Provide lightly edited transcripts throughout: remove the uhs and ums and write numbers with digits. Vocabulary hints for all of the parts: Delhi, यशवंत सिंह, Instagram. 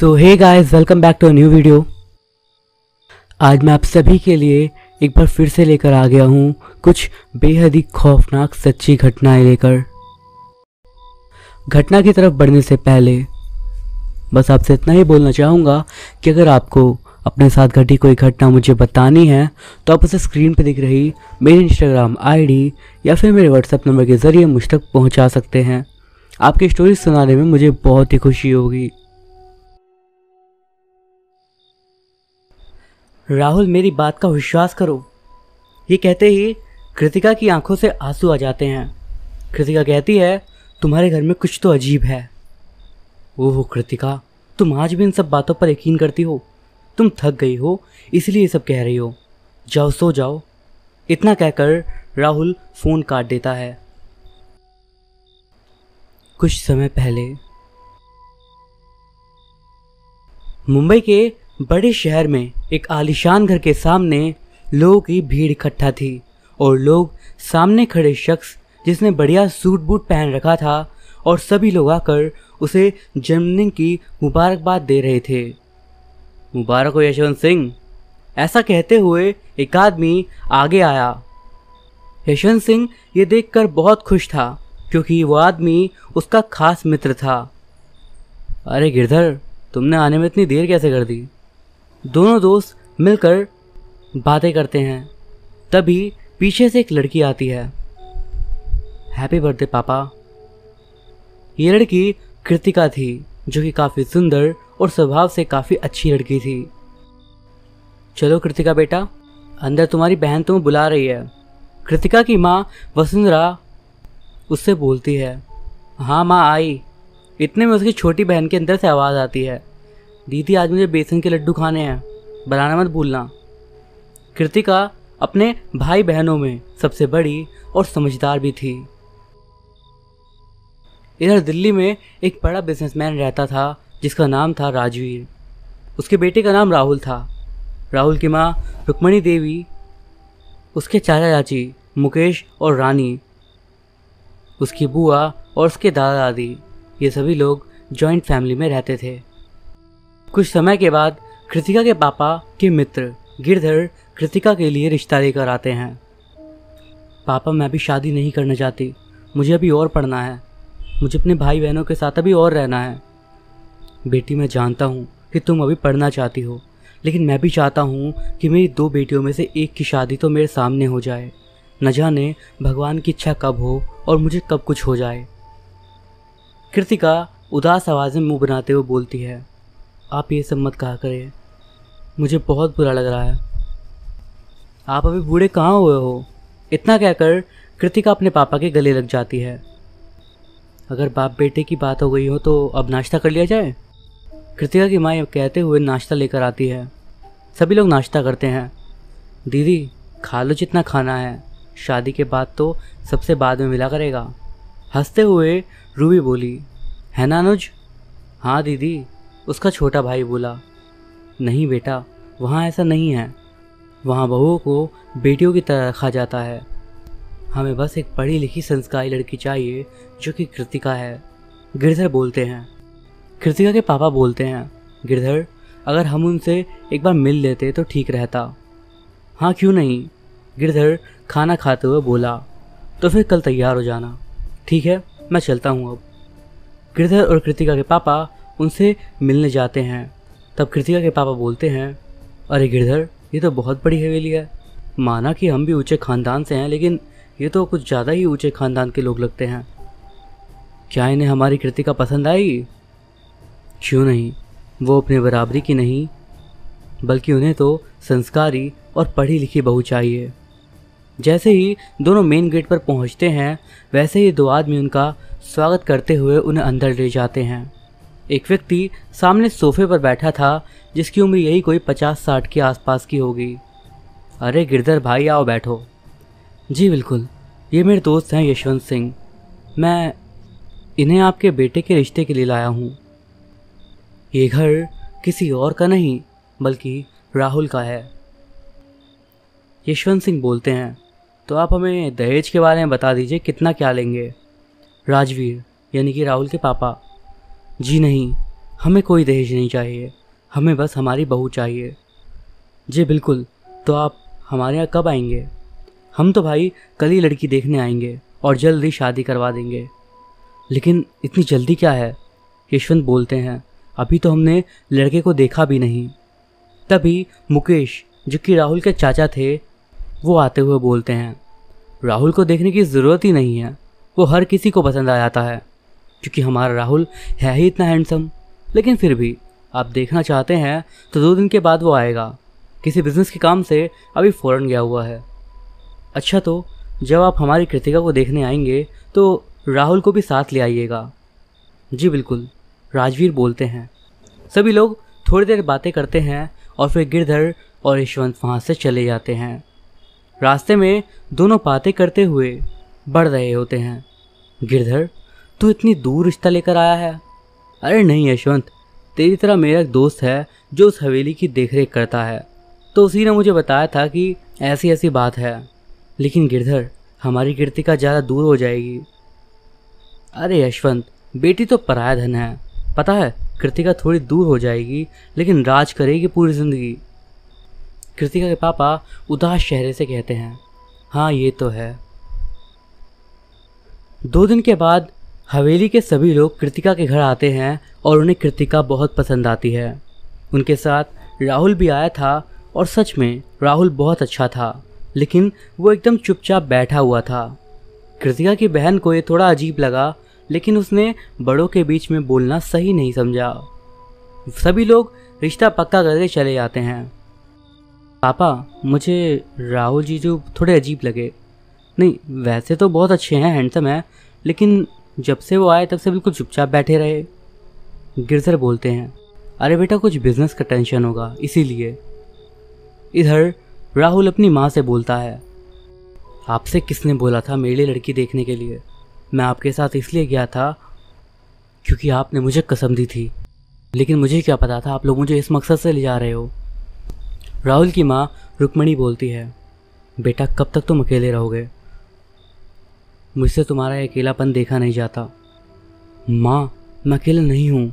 So hey guys, welcome back to a new video. आज मैं आप सभी के लिए एक बार फिर से लेकर आ गया हूँ कुछ बेहद ही खौफनाक सच्ची घटनाएं लेकर। घटना की तरफ बढ़ने से पहले बस आपसे इतना ही बोलना चाहूँगा कि अगर आपको अपने साथ घटी कोई घटना मुझे बतानी है तो आप उसे स्क्रीन पर दिख रही मेरी इंस्टाग्राम आईडी या फिर मेरे व्हाट्सएप नंबर के ज़रिए मुझ तक पहुँचा सकते हैं। आपकी स्टोरी सुनाने में मुझे बहुत ही खुशी होगी। राहुल, मेरी बात का विश्वास करो, ये कहते ही कृतिका की आंखों से आंसू आ जाते हैं। कृतिका कहती है, तुम्हारे घर में कुछ तो अजीब है। ओहो कृतिका, तुम आज भी इन सब बातों पर यकीन करती हो। तुम थक गई हो इसलिए ये सब कह रही हो। जाओ सो जाओ। इतना कहकर राहुल फ़ोन काट देता है। कुछ समय पहले मुंबई के बड़े शहर में एक आलीशान घर के सामने लोगों की भीड़ इकट्ठा थी और लोग सामने खड़े शख्स जिसने बढ़िया सूट बूट पहन रखा था और सभी लोग आकर उसे जन्मदिन की मुबारकबाद दे रहे थे। मुबारक हो यशवंत सिंह, ऐसा कहते हुए एक आदमी आगे आया। यशवंत सिंह ये देखकर बहुत खुश था क्योंकि वो आदमी उसका खास मित्र था। अरे गिरधर, तुमने आने में इतनी देर कैसे कर दी? दोनों दोस्त मिलकर बातें करते हैं। तभी पीछे से एक लड़की आती है। हैप्पी बर्थडे पापा। ये लड़की कृतिका थी जो कि काफ़ी सुंदर और स्वभाव से काफ़ी अच्छी लड़की थी। चलो कृतिका बेटा, अंदर तुम्हारी बहन तुम्हें बुला रही है। कृतिका की माँ वसुंधरा उससे बोलती है। हाँ माँ आई। इतने में उसकी छोटी बहन के अंदर से आवाज़ आती है। दीदी, आज मुझे बेसन के लड्डू खाने हैं, बनाना मत भूलना। कृतिका अपने भाई बहनों में सबसे बड़ी और समझदार भी थी। इधर दिल्ली में एक बड़ा बिजनेसमैन रहता था जिसका नाम था राजवीर। उसके बेटे का नाम राहुल था। राहुल की माँ रुक्मणी देवी, उसके चाचा चाची मुकेश और रानी, उसकी बुआ और उसके दादा दादी, ये सभी लोग जॉइंट फैमिली में रहते थे। कुछ समय के बाद कृतिका के पापा के मित्र गिरधर कृतिका के लिए रिश्ता लेकर आते हैं। पापा, मैं अभी शादी नहीं करना चाहती, मुझे अभी और पढ़ना है, मुझे अपने भाई बहनों के साथ अभी और रहना है। बेटी, मैं जानता हूँ कि तुम अभी पढ़ना चाहती हो, लेकिन मैं भी चाहता हूँ कि मेरी दो बेटियों में से एक की शादी तो मेरे सामने हो जाए। न जाने भगवान की इच्छा कब हो और मुझे कब कुछ हो जाए। कृतिका उदास आवाज़ में मुंह बनाते हुए बोलती है, आप ये सब मत कहा करें, मुझे बहुत बुरा लग रहा है। आप अभी बूढ़े कहाँ हुए हो? इतना कहकर कृतिका अपने पापा के गले लग जाती है। अगर बाप बेटे की बात हो गई हो तो अब नाश्ता कर लिया जाए। कृतिका की माँ कहते हुए नाश्ता लेकर आती है। सभी लोग नाश्ता करते हैं। दीदी, खा लो जितना खाना है, शादी के बाद तो सबसे बाद में मिला करेगा। हंसते हुए रूबी बोली, है ना अनुज? हाँ दीदी, उसका छोटा भाई बोला। नहीं बेटा, वहाँ ऐसा नहीं है, वहाँ बहुओं को बेटियों की तरह रखा जाता है। हमें बस एक पढ़ी लिखी संस्कारी लड़की चाहिए जो कि कृतिका है, गिरधर बोलते हैं। कृतिका के पापा बोलते हैं, गिरधर, अगर हम उनसे एक बार मिल लेते तो ठीक रहता। हाँ क्यों नहीं, गिरधर खाना खाते हुए बोला। तो फिर कल तैयार हो जाना। ठीक है, मैं चलता हूँ अब। गिरधर और कृतिका के पापा उनसे मिलने जाते हैं। तब कृतिका के पापा बोलते हैं, अरे गिरधर, ये तो बहुत बड़ी हवेली है। माना कि हम भी ऊंचे ख़ानदान से हैं, लेकिन ये तो कुछ ज़्यादा ही ऊंचे ख़ानदान के लोग लगते हैं। क्या इन्हें हमारी कृतिका पसंद आई? क्यों नहीं, वो अपने बराबरी की नहीं, बल्कि उन्हें तो संस्कारी और पढ़ी लिखी बहू चाहिए। जैसे ही दोनों मेन गेट पर पहुंचते हैं, वैसे ही दो आदमी उनका स्वागत करते हुए उन्हें अंदर ले जाते हैं। एक व्यक्ति सामने सोफे पर बैठा था जिसकी उम्र यही कोई 50-60 के आसपास की होगी। अरे गिरधर भाई, आओ बैठो। जी बिल्कुल, ये मेरे दोस्त हैं यशवंत सिंह, मैं इन्हें आपके बेटे के रिश्ते के लिए लाया हूँ। ये घर किसी और का नहीं बल्कि राहुल का है। यशवंत सिंह बोलते हैं, तो आप हमें दहेज के बारे में बता दीजिए, कितना क्या लेंगे? राजवीर यानी कि राहुल के पापा, जी नहीं, हमें कोई दहेज नहीं चाहिए, हमें बस हमारी बहू चाहिए। जी बिल्कुल, तो आप हमारे यहाँ कब आएंगे? हम तो भाई कल ही लड़की देखने आएंगे और जल्द ही शादी करवा देंगे। लेकिन इतनी जल्दी क्या है? यशवंत बोलते हैं, अभी तो हमने लड़के को देखा भी नहीं। तभी मुकेश, जो कि राहुल के चाचा थे, वो आते हुए बोलते हैं, राहुल को देखने की ज़रूरत ही नहीं है, वो हर किसी को पसंद आ जाता है, क्योंकि हमारा राहुल है ही इतना हैंडसम। लेकिन फिर भी आप देखना चाहते हैं तो 2 दिन के बाद वो आएगा, किसी बिजनेस के काम से अभी फ़ौरन गया हुआ है। अच्छा, तो जब आप हमारी कृतिका को देखने आएंगे तो राहुल को भी साथ ले आइएगा। जी बिल्कुल, राजवीर बोलते हैं। सभी लोग थोड़ी देर बातें करते हैं और फिर गिरधर और यशवंत वहाँ से चले जाते हैं। रास्ते में दोनों बातें करते हुए बढ़ रहे होते हैं। गिरधर, तू इतनी दूर रिश्ता लेकर आया है? अरे नहीं यशवंत, तेरी तरह मेरा एक दोस्त है जो उस हवेली की देखरेख करता है, तो उसी ने मुझे बताया था कि ऐसी ऐसी बात है। लेकिन गिरधर, हमारी कृतिका ज़्यादा दूर हो जाएगी। अरे यशवंत, बेटी तो पराया धन है, पता है कृतिका थोड़ी दूर हो जाएगी लेकिन राज करेगी पूरी ज़िंदगी। कृतिका के पापा उदास चेहरे से कहते हैं, हाँ ये तो है। 2 दिन के बाद हवेली के सभी लोग कृतिका के घर आते हैं और उन्हें कृतिका बहुत पसंद आती है। उनके साथ राहुल भी आया था और सच में राहुल बहुत अच्छा था, लेकिन वो एकदम चुपचाप बैठा हुआ था। कृतिका की बहन को ये थोड़ा अजीब लगा, लेकिन उसने बड़ों के बीच में बोलना सही नहीं समझा। सभी लोग रिश्ता पक्का करके चले जाते हैं। पापा, मुझे राहुल जीजू थोड़े अजीब लगे। नहीं, वैसे तो बहुत अच्छे हैं, हैंडसम हैं, लेकिन जब से वो आए तब से बिल्कुल चुपचाप बैठे रहे। गिरधर बोलते हैं, अरे बेटा, कुछ बिजनेस का टेंशन होगा इसीलिए। इधर राहुल अपनी माँ से बोलता है, आपसे किसने बोला था मेरे लिए लड़की देखने के लिए? मैं आपके साथ इसलिए गया था क्योंकि आपने मुझे कसम दी थी, लेकिन मुझे क्या पता था आप लोग मुझे इस मकसद से ले जा रहे हो। राहुल की माँ रुक्मणी बोलती है, बेटा कब तक तुम अकेले रहोगे? मुझसे तुम्हारा अकेलापन देखा नहीं जाता। माँ, मैं अकेला नहीं हूँ,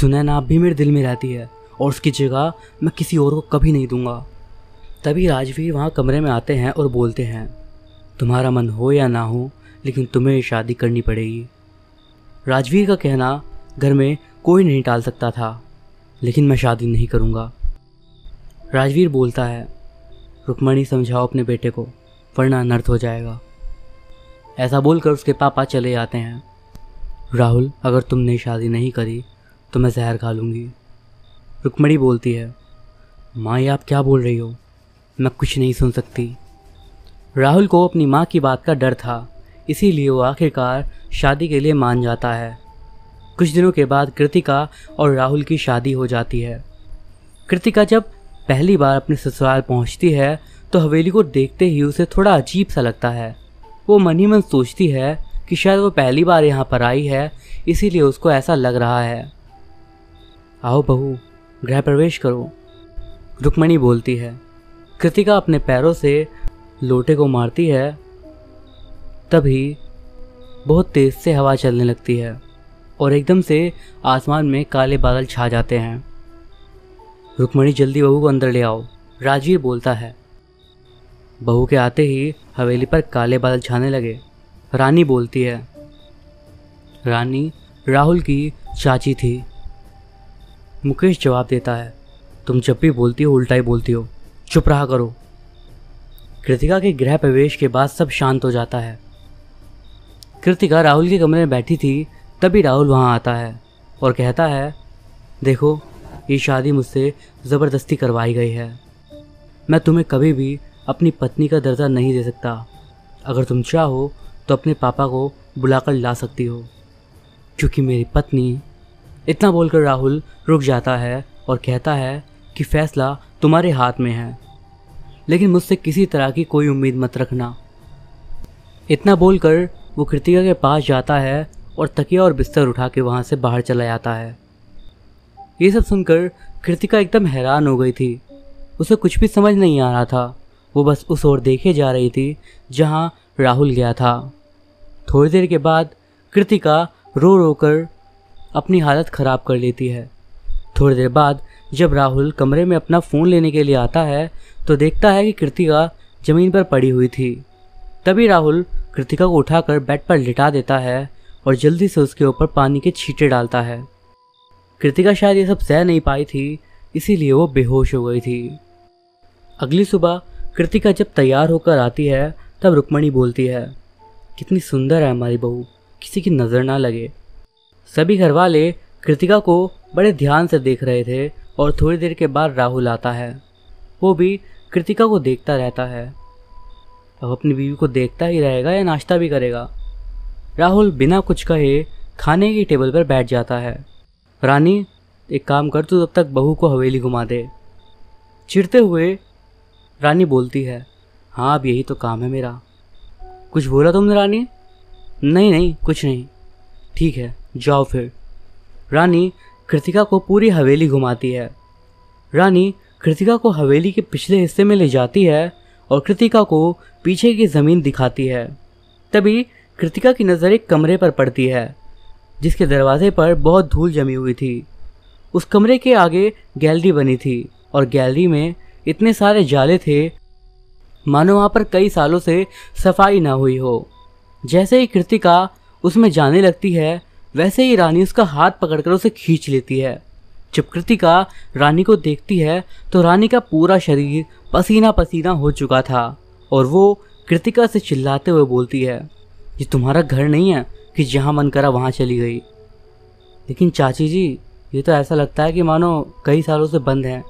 सुनैना आप भी मेरे दिल में रहती है और उसकी जगह मैं किसी और को कभी नहीं दूँगा। तभी राजवीर वहाँ कमरे में आते हैं और बोलते हैं, तुम्हारा मन हो या ना हो, लेकिन तुम्हें शादी करनी पड़ेगी। राजवीर का कहना घर में कोई नहीं टाल सकता था, लेकिन मैं शादी नहीं करूँगा। राजवीर बोलता है, रुक्मणी समझाओ अपने बेटे को, वरना अनर्थ हो जाएगा। ऐसा बोलकर उसके पापा चले जाते हैं। राहुल, अगर तुमने शादी नहीं करी तो मैं जहर खा लूँगी। रुक्मणी बोलती है, माँ ये आप क्या बोल रही हो, मैं कुछ नहीं सुन सकती। राहुल को अपनी माँ की बात का डर था, इसीलिए वो आखिरकार शादी के लिए मान जाता है। कुछ दिनों के बाद कृतिका और राहुल की शादी हो जाती है। कृतिका जब पहली बार अपने ससुराल पहुँचती है तो हवेली को देखते ही उसे थोड़ा अजीब सा लगता है। वो मन ही मन सोचती है कि शायद वो पहली बार यहाँ पर आई है, इसीलिए उसको ऐसा लग रहा है। आओ बहू, गृह प्रवेश करो, रुक्मणी बोलती है। कृतिका अपने पैरों से लोटे को मारती है। तभी बहुत तेज़ से हवा चलने लगती है और एकदम से आसमान में काले बादल छा जाते हैं। रुक्मणी, जल्दी बहू को अंदर ले आओ, राजीव बोलता है। बहू के आते ही हवेली पर काले बादल छाने लगे, रानी बोलती है। रानी राहुल की चाची थी। मुकेश जवाब देता है, तुम जब भी बोलती हो उल्टा ही बोलती हो, चुप रहा करो। कृतिका के गृह प्रवेश के बाद सब शांत हो जाता है। कृतिका राहुल के कमरे में बैठी थी, तभी राहुल वहाँ आता है और कहता है, देखो ये शादी मुझसे ज़बरदस्ती करवाई गई है, मैं तुम्हें कभी भी अपनी पत्नी का दर्जा नहीं दे सकता। अगर तुम चाहो तो अपने पापा को बुलाकर ला सकती हो, क्योंकि मेरी पत्नी। इतना बोलकर राहुल रुक जाता है और कहता है कि फैसला तुम्हारे हाथ में है, लेकिन मुझसे किसी तरह की कोई उम्मीद मत रखना। इतना बोलकर वो कृतिका के पास जाता है और तकिया और बिस्तर उठा के वहाँ से बाहर चला जाता है। ये सब सुनकर कृतिका एकदम हैरान हो गई थी। उसे कुछ भी समझ नहीं आ रहा था, वो बस उस ओर देखे जा रही थी जहाँ राहुल गया था। थोड़ी देर के बाद कृतिका रो रो कर अपनी हालत ख़राब कर लेती है थोड़ी देर बाद जब राहुल कमरे में अपना फ़ोन लेने के लिए आता है तो देखता है कि कृतिका ज़मीन पर पड़ी हुई थी। तभी राहुल कृतिका को उठाकर बेड पर लिटा देता है और जल्दी से उसके ऊपर पानी के छींटे डालता है। कृतिका शायद ये सब सह नहीं पाई थी, इसीलिए वो बेहोश हो गई थी। अगली सुबह कृतिका जब तैयार होकर आती है तब रुक्मणी बोलती है, कितनी सुंदर है हमारी बहू, किसी की नज़र ना लगे। सभी घरवाले कृतिका को बड़े ध्यान से देख रहे थे और थोड़ी देर के बाद राहुल आता है। वो भी कृतिका को देखता रहता है। अब अपनी बीवी को देखता ही रहेगा या नाश्ता भी करेगा। राहुल बिना कुछ कहे खाने की टेबल पर बैठ जाता है। रानी एक काम कर, तू तब तक बहू को हवेली घुमा दे। चिढ़ते हुए रानी बोलती है, हाँ अब यही तो काम है मेरा। कुछ बोला तुमने रानी? नहीं कुछ नहीं। ठीक है जाओ फिर। रानी कृतिका को पूरी हवेली घुमाती है। रानी कृतिका को हवेली के पिछले हिस्से में ले जाती है और कृतिका को पीछे की ज़मीन दिखाती है। तभी कृतिका की नज़र एक कमरे पर पड़ती है जिसके दरवाजे पर बहुत धूल जमी हुई थी। उस कमरे के आगे गैलरी बनी थी और गैलरी में इतने सारे जाले थे मानो वहाँ पर कई सालों से सफाई ना हुई हो। जैसे ही कृतिका उसमें जाने लगती है वैसे ही रानी उसका हाथ पकड़कर उसे खींच लेती है। जब कृतिका रानी को देखती है तो रानी का पूरा शरीर पसीना पसीना हो चुका था और वो कृतिका से चिल्लाते हुए बोलती है, ये तुम्हारा घर नहीं है कि जहाँ मन करा वहाँ चली गई। लेकिन चाची जी ये तो ऐसा लगता है कि मानो कई सालों से बंद है,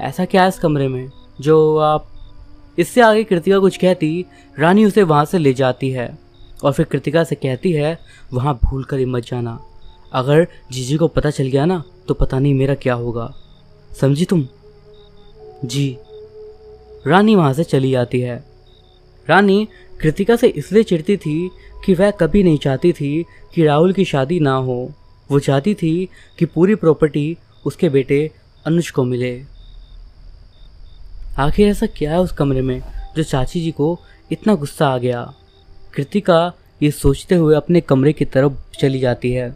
ऐसा क्या है इस कमरे में जो आप? इससे आगे कृतिका कुछ कहती, रानी उसे वहाँ से ले जाती है और फिर कृतिका से कहती है, वहाँ भूल कर ही मत जाना, अगर जीजी को पता चल गया ना तो पता नहीं मेरा क्या होगा, समझी तुम? जी। रानी वहाँ से चली जाती है। रानी कृतिका से इसलिए चिढ़ती थी कि वह कभी नहीं चाहती थी कि राहुल की शादी ना हो। वो चाहती थी कि पूरी प्रॉपर्टी उसके बेटे अनुज को मिले। आखिर ऐसा क्या है उस कमरे में जो चाची जी को इतना गुस्सा आ गया? कृतिका ये सोचते हुए अपने कमरे की तरफ चली जाती है।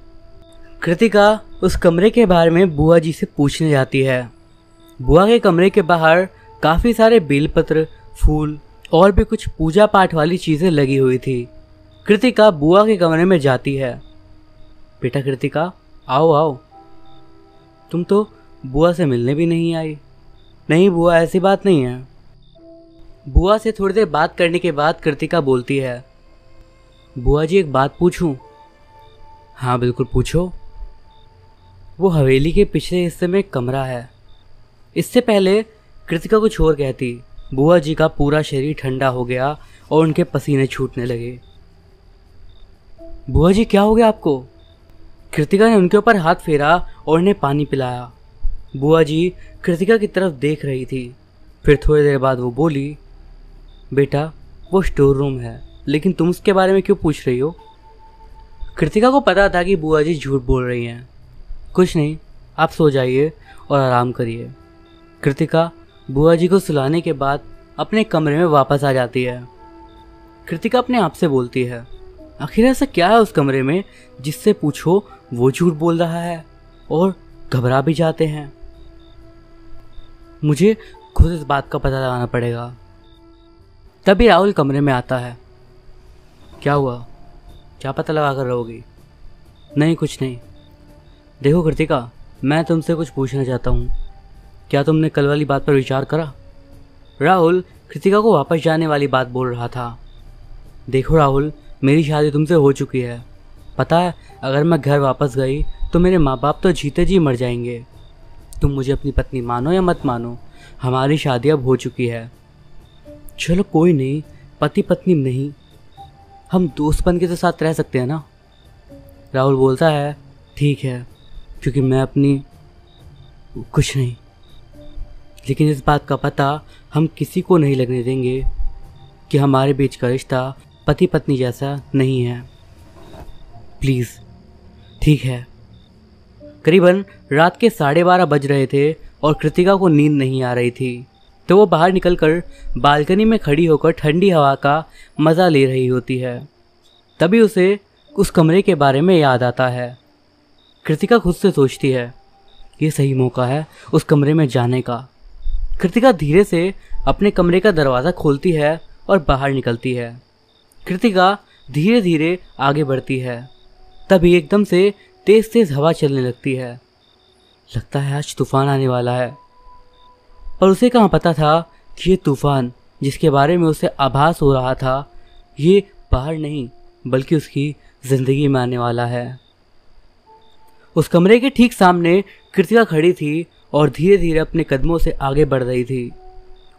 कृतिका उस कमरे के बारे में बुआ जी से पूछने जाती है। बुआ के कमरे के बाहर काफ़ी सारे बेलपत्र, फूल और भी कुछ पूजा पाठ वाली चीज़ें लगी हुई थी। कृतिका बुआ के कमरे में जाती है। बेटा कृतिका आओ, तुम तो बुआ से मिलने भी नहीं आई। नहीं बुआ ऐसी बात नहीं है। बुआ से थोड़ी देर बात करने के बाद कृतिका बोलती है, बुआ जी एक बात पूछूं? हाँ बिल्कुल पूछो। वो हवेली के पिछले हिस्से में एक कमरा है। इससे पहले कृतिका कुछ और कहती, बुआ जी का पूरा शरीर ठंडा हो गया और उनके पसीने छूटने लगे। बुआ जी क्या हो गया आपको? कृतिका ने उनके ऊपर हाथ फेरा और उन्हें पानी पिलाया। बुआ जी कृतिका की तरफ देख रही थी। फिर थोड़ी देर बाद वो बोली, बेटा वो स्टोर रूम है, लेकिन तुम उसके बारे में क्यों पूछ रही हो? कृतिका को पता था कि बुआ जी झूठ बोल रही हैं। कुछ नहीं, आप सो जाइए और आराम करिए। कृतिका बुआ जी को सुलाने के बाद अपने कमरे में वापस आ जाती है। कृतिका अपने आप से बोलती है, आखिर ऐसा क्या है उस कमरे में जिससे पूछो वो झूठ बोल रहा है और घबरा भी जाते हैं? मुझे खुद इस बात का पता लगाना पड़ेगा। तभी राहुल कमरे में आता है। क्या हुआ, क्या पता लगा कर रहोगी? नहीं कुछ नहीं। देखो कृतिका, मैं तुमसे कुछ पूछना चाहता हूँ, क्या तुमने कल वाली बात पर विचार करा? राहुल कृतिका को वापस जाने वाली बात बोल रहा था। देखो राहुल, मेरी शादी तुमसे हो चुकी है। पता है अगर मैं घर वापस गई तो मेरे माँ बाप तो जीते जी मर जाएंगे। तुम मुझे अपनी पत्नी मानो या मत मानो, हमारी शादी अब हो चुकी है। चलो कोई नहीं, पति पत्नी नहीं, हम दोस्त बन के तो साथ रह सकते हैं ना? राहुल बोलता है, ठीक है, क्योंकि मैं अपनी कुछ नहीं, लेकिन इस बात का पता हम किसी को नहीं लगने देंगे कि हमारे बीच का रिश्ता पति पत्नी जैसा नहीं है। प्लीज़। ठीक है। करीबन रात के 12:30 बज रहे थे और कृतिका को नींद नहीं आ रही थी, तो वो बाहर निकलकर बालकनी में खड़ी होकर ठंडी हवा का मज़ा ले रही होती है। तभी उसे उस कमरे के बारे में याद आता है। कृतिका खुद से सोचती है, ये सही मौका है उस कमरे में जाने का। कृतिका धीरे से अपने कमरे का दरवाज़ा खोलती है और बाहर निकलती है। कृतिका धीरे धीरे आगे बढ़ती है। तभी एकदम से तेज़ तेज़ हवा चलने लगती है। लगता है आज तूफान आने वाला है, पर उसे कहाँ पता था कि ये तूफान जिसके बारे में उसे आभास हो रहा था, ये बाहर नहीं बल्कि उसकी ज़िंदगी में आने वाला है। उस कमरे के ठीक सामने कृतिका खड़ी थी और धीरे धीरे अपने कदमों से आगे बढ़ रही थी।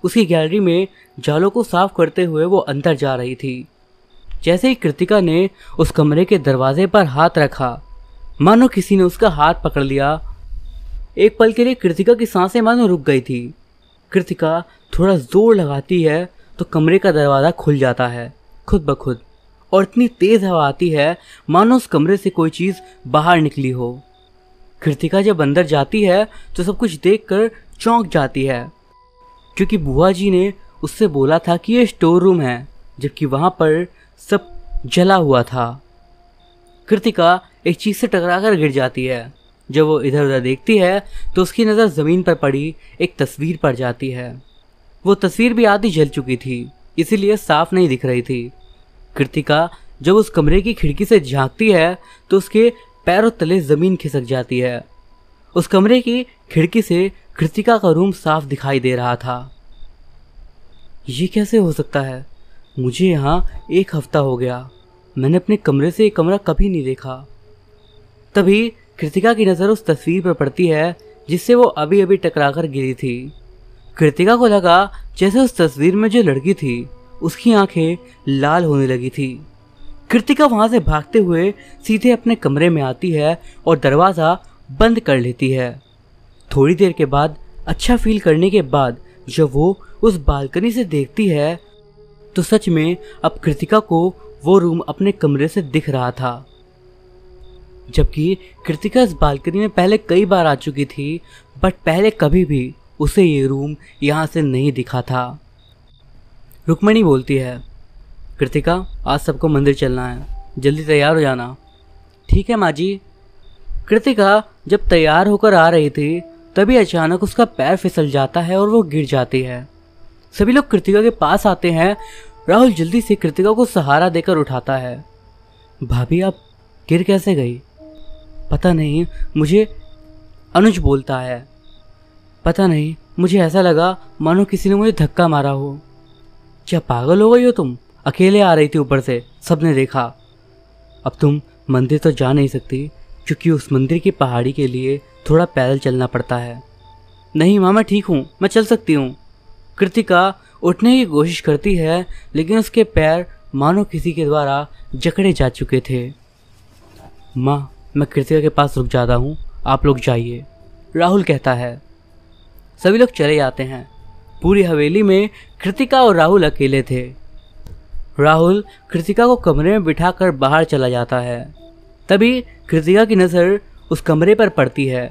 उसकी गैलरी में जालों को साफ करते हुए वो अंदर जा रही थी। जैसे ही कृतिका ने उस कमरे के दरवाजे पर हाथ रखा, मानो किसी ने उसका हाथ पकड़ लिया। एक पल के लिए कृतिका की सांसें मानो रुक गई थी। कृतिका थोड़ा जोर लगाती है तो कमरे का दरवाज़ा खुल जाता है खुद ब खुद, और इतनी तेज़ हवा आती है मानो उस कमरे से कोई चीज़ बाहर निकली हो। कृतिका जब अंदर जाती है तो सब कुछ देखकर चौंक जाती है, क्योंकि बुआ जी ने उससे बोला था कि ये स्टोर रूम है, जबकि वहाँ पर सब जला हुआ था। कृतिका एक चीज़ से टकराकर गिर जाती है। जब वो इधर उधर देखती है तो उसकी नज़र ज़मीन पर पड़ी एक तस्वीर पर जाती है। वो तस्वीर भी आधी जल चुकी थी, इसीलिए साफ नहीं दिख रही थी। कृतिका जब उस कमरे की खिड़की से झांकती है तो उसके पैरों तले ज़मीन खिसक जाती है। उस कमरे की खिड़की से कृतिका का रूम साफ दिखाई दे रहा था। ये कैसे हो सकता है? मुझे यहाँ 1 हफ्ता हो गया, मैंने अपने कमरे से ये कमरा कभी नहीं देखा। तभी कृतिका की नज़र उस तस्वीर पर पड़ती है जिससे वो अभी अभी टकराकर गिरी थी। कृतिका को लगा जैसे उस तस्वीर में जो लड़की थी उसकी आंखें लाल होने लगी थी। कृतिका वहाँ से भागते हुए सीधे अपने कमरे में आती है और दरवाज़ा बंद कर लेती है। थोड़ी देर के बाद अच्छा फील करने के बाद जब वो उस बालकनी से देखती है तो सच में अब कृतिका को वो रूम अपने कमरे से दिख रहा था, जबकि कृतिका इस बालकनी में पहले कई बार आ चुकी थी, बट पहले कभी भी उसे ये रूम यहाँ से नहीं दिखा था। रुक्मणी बोलती है, कृतिका आज सबको मंदिर चलना है, जल्दी तैयार हो जाना। ठीक है माँ जी। कृतिका जब तैयार होकर आ रही थी तभी अचानक उसका पैर फिसल जाता है और वो गिर जाती है। सभी लोग कृतिका के पास आते हैं। राहुल जल्दी से कृतिका को सहारा देकर उठाता है। भाभी आप गिर कैसे गई? पता नहीं मुझे, अनुज बोलता है। पता नहीं मुझे ऐसा लगा मानो किसी ने मुझे धक्का मारा हो। क्या पागल हो गई हो तुम? अकेले आ रही थी, ऊपर से सबने देखा। अब तुम मंदिर तो जा नहीं सकती क्योंकि उस मंदिर की पहाड़ी के लिए थोड़ा पैदल चलना पड़ता है। नहीं माँ मैं ठीक हूँ, मैं चल सकती हूँ। कृतिका उठने की कोशिश करती है लेकिन उसके पैर मानो किसी के द्वारा जकड़े जा चुके थे। माँ मैं कृतिका के पास रुक जाता हूँ, आप लोग जाइए, राहुल कहता है। सभी लोग चले जाते हैं। पूरी हवेली में कृतिका और राहुल अकेले थे। राहुल कृतिका को कमरे में बिठाकर बाहर चला जाता है। तभी कृतिका की नज़र उस कमरे पर पड़ती है।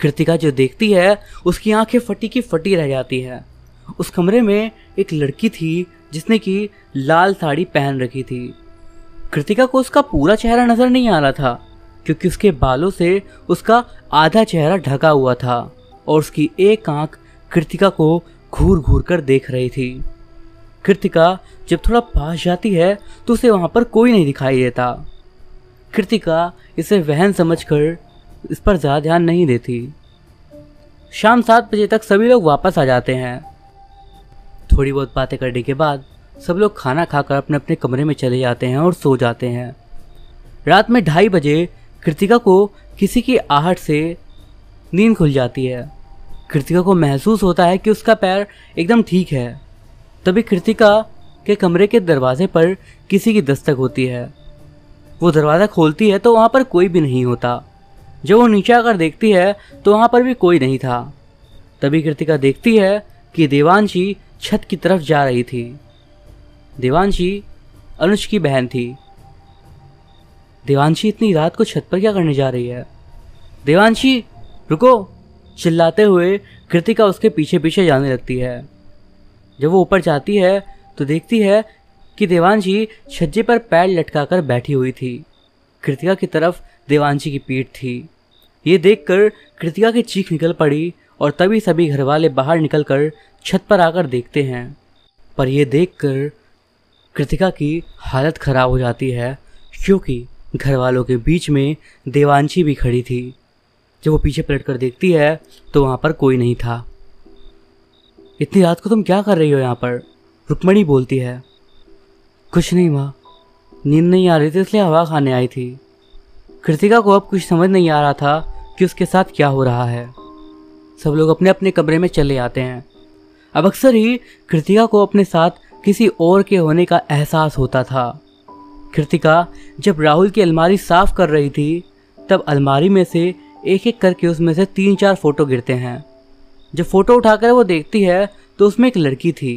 कृतिका जो देखती है उसकी आंखें फटी की फटी रह जाती हैं। उस कमरे में एक लड़की थी जिसने की लाल साड़ी पहन रखी थी। कृतिका को उसका पूरा चेहरा नज़र नहीं आ रहा था क्योंकि उसके बालों से उसका आधा चेहरा ढका हुआ था और उसकी एक आंख कृतिका को घूर घूर कर देख रही थी। कृतिका जब थोड़ा पास जाती है तो उसे वहाँ पर कोई नहीं दिखाई देता। कृतिका इसे वहम समझकर इस पर ज़्यादा ध्यान नहीं देती। शाम 7 बजे तक सभी लोग वापस आ जाते हैं। थोड़ी बहुत बातें करने के बाद सब लोग खाना खाकर अपने अपने कमरे में चले जाते हैं और सो जाते हैं। रात में 2:30 बजे कृतिका को किसी की आहट से नींद खुल जाती है। कृतिका को महसूस होता है कि उसका पैर एकदम ठीक है। तभी कृतिका के कमरे के दरवाजे पर किसी की दस्तक होती है। वो दरवाज़ा खोलती है तो वहाँ पर कोई भी नहीं होता। जब वो नीचे आकर देखती है तो वहाँ पर भी कोई नहीं था। तभी कृतिका देखती है कि देवांशी छत की तरफ जा रही थी। देवांशी अनुज की बहन थी। देवांशी इतनी रात को छत पर क्या करने जा रही है? देवांशी रुको, चिल्लाते हुए कृतिका उसके पीछे पीछे जाने लगती है। जब वो ऊपर जाती है तो देखती है कि देवांशी छज्जे पर पैर लटकाकर बैठी हुई थी। कृतिका की तरफ देवांशी की पीठ थी। ये देखकर कृतिका की चीख निकल पड़ी और तभी सभी घरवाले बाहर निकलकर छत पर आकर देखते हैं। पर यह देखकर कृतिका की हालत खराब हो जाती है क्योंकि घरवालों के बीच में देवांशी भी खड़ी थी। जब वो पीछे पलट कर देखती है तो वहाँ पर कोई नहीं था। इतनी रात को तुम क्या कर रही हो यहाँ पर? रुक्मणी बोलती है। कुछ नहीं माँ, नींद नहीं आ रही थी इसलिए हवा खाने आई थी। कृतिका को अब कुछ समझ नहीं आ रहा था कि उसके साथ क्या हो रहा है। सब लोग अपने अपने कमरे में चले आते हैं। अब अक्सर ही कृतिका को अपने साथ किसी और के होने का एहसास होता था। कृतिका जब राहुल की अलमारी साफ कर रही थी तब अलमारी में से एक एक करके उसमें से 3-4 फ़ोटो गिरते हैं। जब फ़ोटो उठाकर वो देखती है तो उसमें एक लड़की थी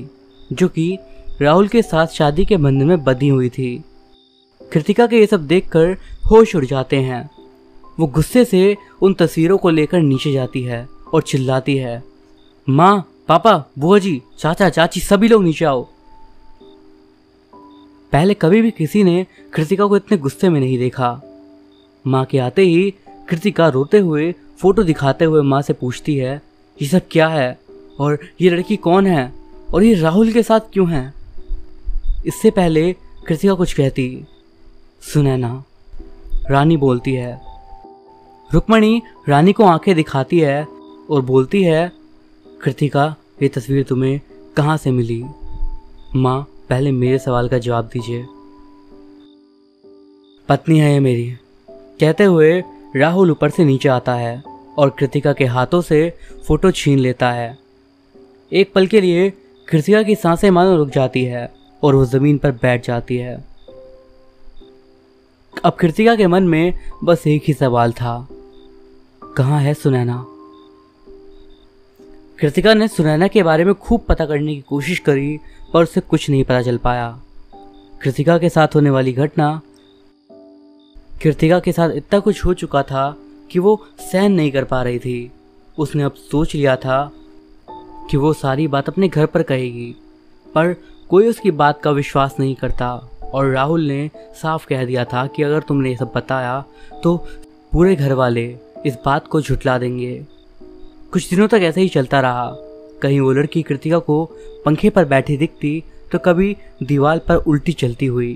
जो कि राहुल के साथ शादी के बंधन में बंधी हुई थी। कृतिका के ये सब देखकर होश उड़ जाते हैं। वो गुस्से से उन तस्वीरों को लेकर नीचे जाती है और चिल्लाती है, माँ, पापा, बुआ जी, चाचा, चाची, सभी लोग नीचे आओ। पहले कभी भी किसी ने कृतिका को इतने गुस्से में नहीं देखा। माँ के आते ही कृतिका रोते हुए फोटो दिखाते हुए माँ से पूछती है, ये सब क्या है और ये लड़की कौन है और ये राहुल के साथ क्यों है? इससे पहले कृतिका कुछ कहती, सुनैना, रानी बोलती है। रुक्मणी रानी को आंखें दिखाती है और बोलती है, कृतिका, ये तस्वीर तुम्हें कहाँ से मिली? माँ, पहले मेरे सवाल का जवाब दीजिए। पत्नी है ये मेरी, कहते हुए राहुल ऊपर से नीचे आता है और कृतिका के हाथों से फोटो छीन लेता है। एक पल के लिए कृतिका की सांसें मानो रुक जाती है और वो ज़मीन पर बैठ जाती है। अब कृतिका के मन में बस एक ही सवाल था, कहाँ है सुनैना? कृतिका ने सुनैना के बारे में खूब पता करने की कोशिश करी पर उसे कुछ नहीं पता चल पाया। कृतिका के साथ होने वाली घटना कृतिका के साथ इतना कुछ हो चुका था कि वो सहन नहीं कर पा रही थी। उसने अब सोच लिया था कि वो सारी बात अपने घर पर कहेगी, पर कोई उसकी बात का विश्वास नहीं करता और राहुल ने साफ कह दिया था कि अगर तुमने ये सब बताया तो पूरे घर वाले इस बात को झुठला देंगे। कुछ दिनों तक ऐसे ही चलता रहा। कहीं वो लड़की कृतिका को पंखे पर बैठी दिखती तो कभी दीवार पर उल्टी चलती हुई।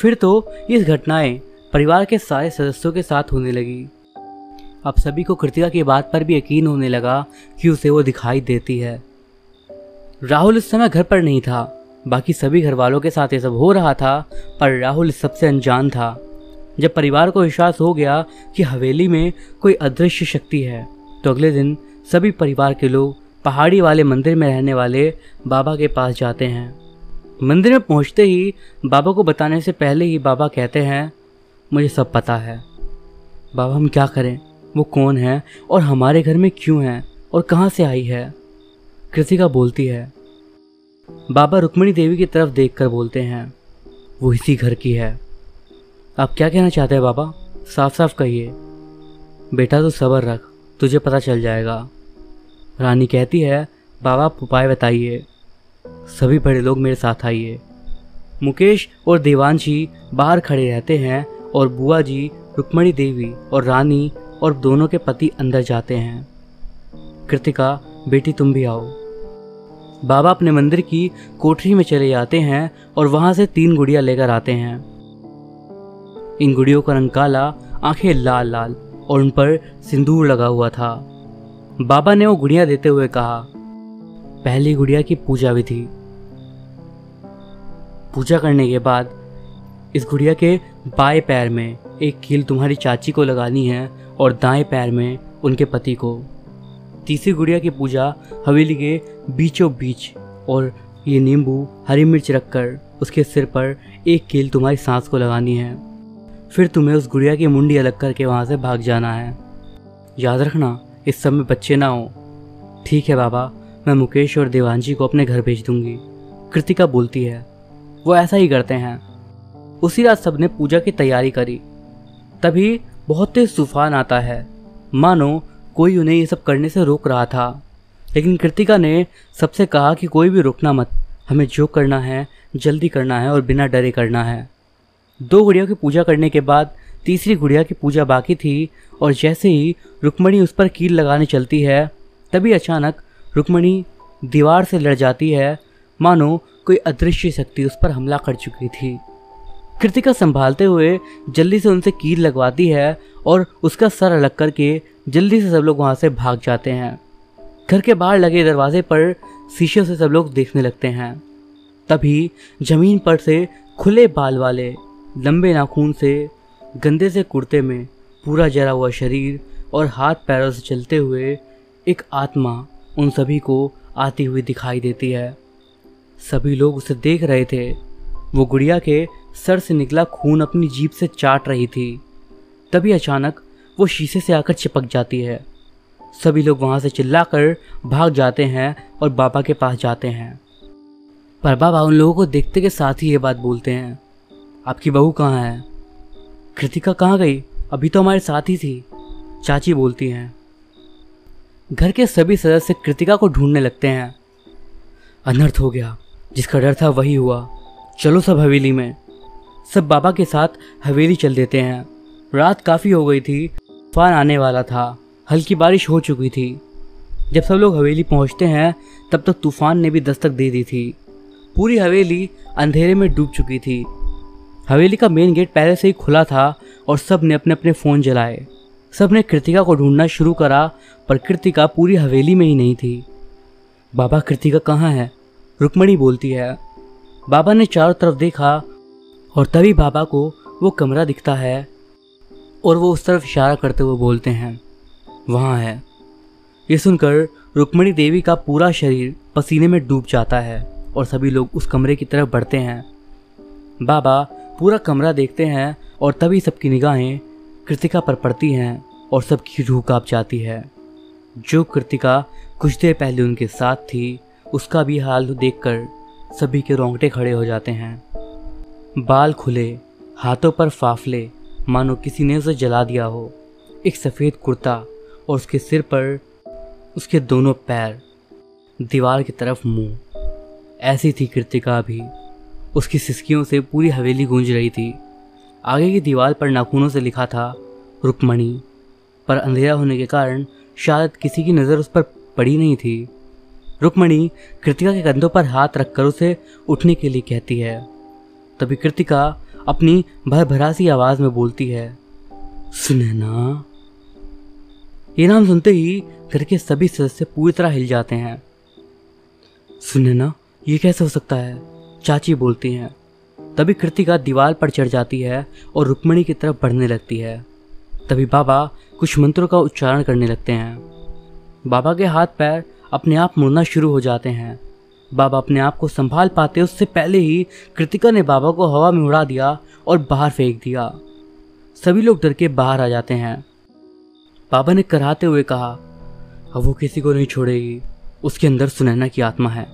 फिर तो ये घटनाएं परिवार के सारे सदस्यों के साथ होने लगी। अब सभी को कृतिका की बात पर भी यकीन होने लगा कि उसे वो दिखाई देती है। राहुल उस समय घर पर नहीं था। बाकी सभी घर वालों के साथ ये सब हो रहा था पर राहुल इस सबसे अनजान था। जब परिवार को विश्वास हो गया कि हवेली में कोई अदृश्य शक्ति है तो अगले दिन सभी परिवार के लोग पहाड़ी वाले मंदिर में रहने वाले बाबा के पास जाते हैं। मंदिर में पहुंचते ही बाबा को बताने से पहले ही बाबा कहते हैं, मुझे सब पता है। बाबा, हम क्या करें? वो कौन है और हमारे घर में क्यों है और कहाँ से आई है? कृतिका बोलती है। बाबा रुक्मिणी देवी की तरफ देखकर बोलते हैं, वो इसी घर की है। आप क्या कहना चाहते हैं बाबा? साफ साफ कहिए। बेटा, तो सब्र रख, तुझे पता चल जाएगा। रानी कहती है, बाबा, आप उपाय बताइए। सभी बड़े लोग मेरे साथ आइए। मुकेश और देवांशी बाहर खड़े रहते हैं और बुआ जी, रुक्मिणी देवी और रानी और दोनों के पति अंदर जाते हैं। कृतिका, बेटी, तुम भी आओ। बाबा अपने मंदिर की कोठरी में चले जाते हैं और वहाँ से 3 गुड़िया लेकर आते हैं। इन गुड़ियों का रंग काला, आंखें लाल लाल और उन पर सिंदूर लगा हुआ था। बाबा ने वो गुड़िया देते हुए कहा, पहली गुड़िया की पूजा विधि। पूजा करने के बाद इस गुड़िया के बाएं पैर में एक कील तुम्हारी चाची को लगानी है और दाएं पैर में उनके पति को। तीसरी गुड़िया की पूजा हवेली के बीचों बीच और ये नींबू हरी मिर्च रखकर उसके सिर पर एक कील तुम्हारी सास को लगानी है। फिर तुम्हें उस गुड़िया की मुंडी अलग करके वहाँ से भाग जाना है। याद रखना, इस सब में बच्चे ना हो। ठीक है बाबा, मैं मुकेश और देवांशी को अपने घर भेज दूंगी, कृतिका बोलती है। वो ऐसा ही करते हैं। उसी रात सबने पूजा की तैयारी करी। तभी बहुत तेज तूफान आता है, मानो कोई उन्हें ये सब करने से रोक रहा था। लेकिन कृतिका ने सबसे कहा कि कोई भी रोकना मत, हमें जो करना है जल्दी करना है और बिना डरे करना है। 2 गुड़ियों की पूजा करने के बाद तीसरी गुड़िया की पूजा बाकी थी और जैसे ही रुक्मिणी उस पर कील लगाने चलती है तभी अचानक रुक्मिणी दीवार से लड़ जाती है, मानो कोई अदृश्य शक्ति उस पर हमला कर चुकी थी। कृतिका संभालते हुए जल्दी से उनसे कील लगवाती है और उसका सर अलग करके जल्दी से सब लोग वहाँ से भाग जाते हैं। घर के बाहर लगे दरवाजे पर शीशे से सब लोग देखने लगते हैं। तभी जमीन पर से खुले बाल वाले, लंबे नाखून से, गंदे से कुर्ते में, पूरा जरा हुआ शरीर और हाथ पैरों से चलते हुए एक आत्मा उन सभी को आती हुई दिखाई देती है। सभी लोग उसे देख रहे थे। वो गुड़िया के सर से निकला खून अपनी जीभ से चाट रही थी। तभी अचानक वो शीशे से आकर चिपक जाती है। सभी लोग वहाँ से चिल्लाकर भाग जाते हैं और बाबा के पास जाते हैं, पर बाबा उन लोगों को देखते के साथ ही ये बात बोलते हैं, आपकी बहू कहाँ है? कृतिका कहाँ गई? अभी तो हमारे साथ ही थी, चाची बोलती हैं। घर के सभी सदस्य कृतिका को ढूंढने लगते हैं। अनर्थ हो गया, जिसका डर था वही हुआ, चलो सब हवेली में। सब बाबा के साथ हवेली चल देते हैं। रात काफ़ी हो गई थी, तूफान आने वाला था, हल्की बारिश हो चुकी थी। जब सब लोग हवेली पहुंचते हैं तब तक तूफान ने भी दस्तक दे दी थी। पूरी हवेली अंधेरे में डूब चुकी थी। हवेली का मेन गेट पहले से ही खुला था और सब ने अपने अपने फ़ोन जलाए। सब ने कृतिका को ढूंढना शुरू करा, पर कृतिका पूरी हवेली में ही नहीं थी। बाबा कृतिका कहाँ है? रुक्मिणी बोलती है। बाबा ने चारों तरफ देखा और तभी बाबा को वो कमरा दिखता है और वो उस तरफ इशारा करते हुए बोलते हैं, वहाँ है। ये सुनकर रुक्मिणी देवी का पूरा शरीर पसीने में डूब जाता है और सभी लोग उस कमरे की तरफ बढ़ते हैं। बाबा पूरा कमरा देखते हैं और तभी सबकी निगाहें कृतिका पर पड़ती हैं और सबकी रूह काँप जाती है। जो कृतिका कुछ देर पहले उनके साथ थी, उसका भी हाल देखकर सभी के रोंगटे खड़े हो जाते हैं। बाल खुले, हाथों पर फाफले, मानो किसी ने उसे जला दिया हो। एक सफ़ेद कुर्ता और उसके सिर पर उसके दोनों पैर, दीवार की तरफ मुंह। ऐसी थी कृतिका भी। उसकी सिसकियों से पूरी हवेली गूंज रही थी। आगे की दीवार पर नाखूनों से लिखा था, रुक्मिणी, पर अंधेरा होने के कारण शायद किसी की नज़र उस पर पड़ी नहीं थी। रुक्मिणी कृतिका के कंधों पर हाथ रखकर उसे उठने के लिए कहती है। तभी कृतिका अपनी भरभरासी आवाज़ में बोलती है, सुनैना। ये नाम सुनते ही घर के सभी सदस्य पूरी तरह हिल जाते हैं। सुनैना, ये कैसे हो सकता है? चाची बोलती हैं। तभी कृतिका दीवार पर चढ़ जाती है और रुक्मिणी की तरफ बढ़ने लगती है। तभी बाबा कुछ मंत्रों का उच्चारण करने लगते हैं। बाबा के हाथ पैर अपने आप मुड़ना शुरू हो जाते हैं। बाबा अपने आप को संभाल पाते उससे पहले ही कृतिका ने बाबा को हवा में उड़ा दिया और बाहर फेंक दिया। सभी लोग डर के बाहर आ जाते हैं। बाबा ने कराहते हुए कहा, अब वो किसी को नहीं छोड़ेगी। उसके अंदर सुनैना की आत्मा है,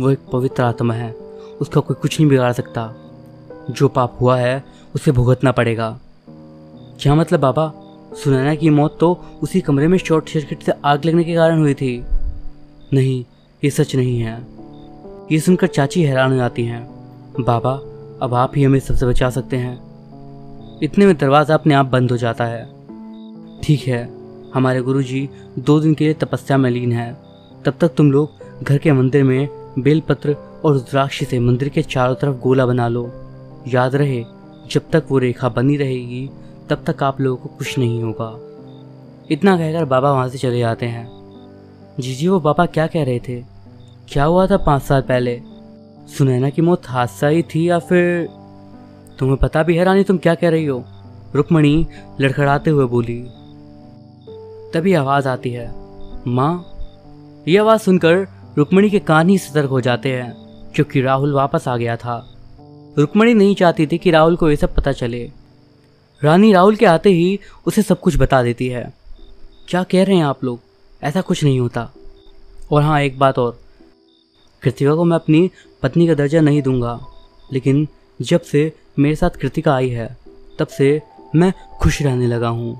वो एक पवित्र आत्मा है, उसका कोई कुछ नहीं बिगाड़ सकता। जो पाप हुआ है उसे भुगतना पड़ेगा। क्या मतलब बाबा? सुनैना की मौत तो उसी कमरे में शॉर्ट सर्किट से आग लगने के कारण हुई थी। नहीं, ये सच नहीं है। ये सुनकर चाची हैरान हो जाती हैं। बाबा, अब आप ही हमें सबसे बचा सकते हैं। इतने में दरवाज़ा अपने आप बंद हो जाता है। ठीक है, हमारे गुरुजी 2 दिन के लिए तपस्या में लीन हैं। तब तक तुम लोग घर के मंदिर में बेलपत्र और रुद्राक्ष से मंदिर के चारों तरफ गोला बना लो। याद रहे, जब तक वो रेखा बनी रहेगी तब तक आप लोगों को कुछ नहीं होगा। इतना कहकर बाबा वहाँ से चले जाते हैं। जीजी, वो बाबा क्या कह रहे थे? क्या हुआ था 5 साल पहले? सुनैना की मौत हादसा ही थी या फिर? तुम्हें पता भी है रानी तुम क्या कह रही हो? रुक्मिणी लड़खड़ाते हुए बोली। तभी आवाज़ आती है, माँ। ये आवाज़ सुनकर रुक्मिणी के कान ही सतर्क हो जाते हैं, क्योंकि राहुल वापस आ गया था। रुक्मिणी नहीं चाहती थी कि राहुल को ये सब पता चले। रानी राहुल के आते ही उसे सब कुछ बता देती है। क्या कह रहे हैं आप लोग? ऐसा कुछ नहीं होता। और हाँ, एक बात और, कृतिका को मैं अपनी पत्नी का दर्जा नहीं दूंगा, लेकिन जब से मेरे साथ कृतिका आई है तब से मैं खुश रहने लगा हूँ।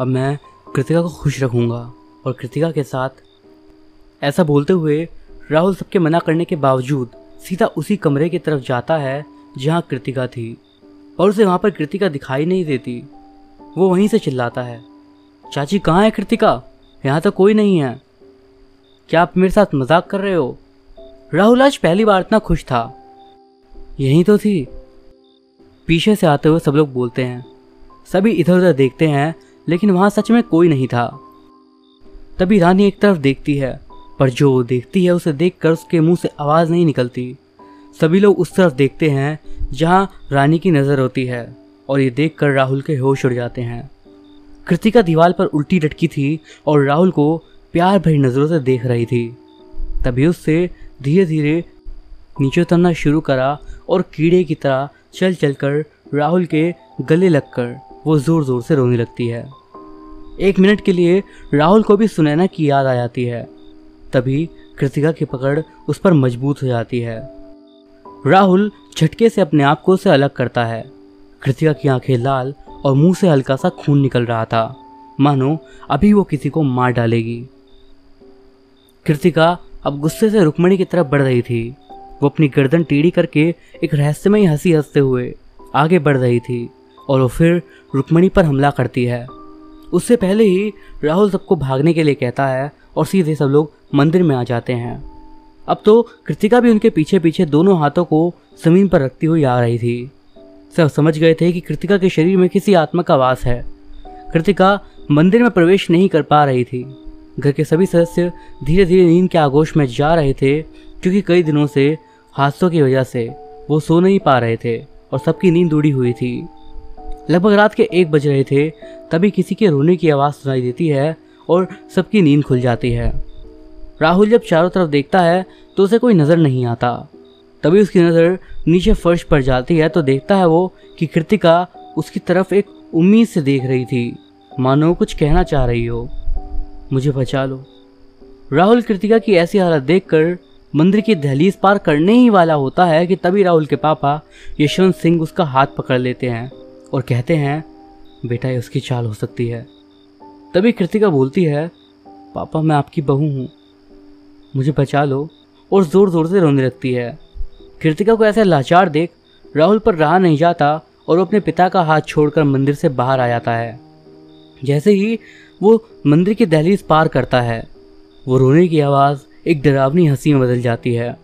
अब मैं कृतिका को खुश रखूँगा और कृतिका के साथ। ऐसा बोलते हुए राहुल सबके मना करने के बावजूद सीधा उसी कमरे की तरफ जाता है जहाँ कृतिका थी, और उसे वहाँ पर कृतिका दिखाई नहीं देती। वो वहीं से चिल्लाता है, चाची कहाँ है कृतिका, यहाँ तो कोई नहीं है, क्या आप मेरे साथ मजाक कर रहे हो। राहुल आज पहली बार इतना खुश था। यहीं तो थी। पीछे से आते हुए सब लोग बोलते हैं, सभी इधर उधर देखते हैं, लेकिन वहाँ सच में कोई नहीं था। तभी रानी एक तरफ देखती है, पर जो वो देखती है उसे देखकर उसके मुंह से आवाज़ नहीं निकलती। सभी लोग उस तरफ देखते हैं जहाँ रानी की नज़र होती है, और ये देखकर राहुल के होश उड़ जाते हैं। कृतिका दीवार पर उल्टी लटकी थी और राहुल को प्यार भरी नज़रों से देख रही थी। तभी उससे धीरे धीरे नीचे उतरना शुरू करा और कीड़े की तरह चल चल कर राहुल के गले लगकर वो ज़ोर ज़ोर से रोने लगती है। एक मिनट के लिए राहुल को भी सुनैना की याद आ जाती है। तभी कृतिका की पकड़ उस पर मजबूत हो जाती है। राहुल झटके से अपने आप को उससे अलग करता है। कृतिका की आंखें लाल और मुंह से हल्का सा खून निकल रहा था, मानो अभी वो किसी को मार डालेगी। कृतिका अब गुस्से से रुक्मिणी की तरफ बढ़ रही थी। वो अपनी गर्दन टेढ़ी करके एक रहस्यमयी हंसी हंसते हुए आगे बढ़ रही थी और वो फिर रुक्मिणी पर हमला करती है। उससे पहले ही राहुल सबको भागने के लिए कहता है और सीधे सब लोग मंदिर में आ जाते हैं। अब तो कृतिका भी उनके पीछे पीछे दोनों हाथों को जमीन पर रखती हुई आ रही थी। सब समझ गए थे कि कृतिका के शरीर में किसी आत्मा का वास है। कृतिका मंदिर में प्रवेश नहीं कर पा रही थी। घर के सभी सदस्य धीरे धीरे नींद के आगोश में जा रहे थे, क्योंकि कई दिनों से हादसों की वजह से वो सो नहीं पा रहे थे और सबकी नींद उड़ी हुई थी। लगभग रात के 1 बज रहे थे, तभी किसी के रोने की आवाज़ सुनाई देती है और सबकी नींद खुल जाती है। राहुल जब चारों तरफ देखता है तो उसे कोई नज़र नहीं आता। तभी उसकी नज़र नीचे फर्श पर जाती है तो देखता है वो कि कृतिका उसकी तरफ एक उम्मीद से देख रही थी, मानो कुछ कहना चाह रही हो, मुझे बचा लो। राहुल कृतिका की ऐसी हालत देखकर मंदिर की दहलीज पार करने ही वाला होता है कि तभी राहुल के पापा यशवंत सिंह उसका हाथ पकड़ लेते हैं और कहते हैं, बेटा ये उसकी चाल हो सकती है। तभी कृतिका बोलती है, पापा मैं आपकी बहू हूँ, मुझे बचा लो, और ज़ोर ज़ोर से रोने लगती है। कृतिका को ऐसा लाचार देख राहुल पर रहा नहीं जाता और वो अपने पिता का हाथ छोड़कर मंदिर से बाहर आ जाता है। जैसे ही वो मंदिर की दहलीज पार करता है, वो रोने की आवाज़ एक डरावनी हंसी में बदल जाती है।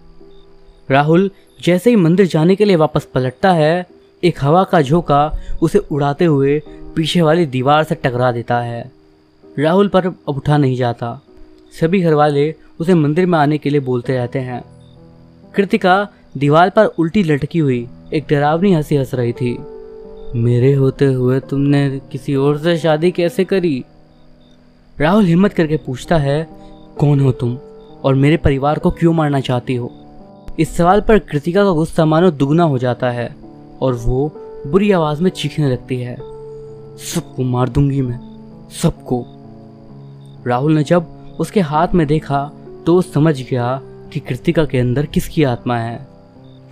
राहुल जैसे ही मंदिर जाने के लिए वापस पलटता है, एक हवा का झोंका उसे उड़ाते हुए पीछे वाली दीवार से टकरा देता है। राहुल पर अब उठा नहीं जाता। सभी घरवाले उसे मंदिर में आने के लिए बोलते रहते हैं। कृतिका दीवार पर उल्टी लटकी हुई एक डरावनी हंसी हंस रही थी। मेरे होते हुए तुमने किसी और से शादी कैसे करी? राहुल हिम्मत करके पूछता है, कौन हो तुम और मेरे परिवार को क्यों मारना चाहती हो? इस सवाल पर कृतिका का गुस्सा मानो दुगना हो जाता है और वो बुरी आवाज़ में चीखने लगती है, सबको मार दूंगी मैं, सबको। राहुल ने जब उसके हाथ में देखा तो वो समझ गया कि कृतिका के अंदर किसकी आत्मा है,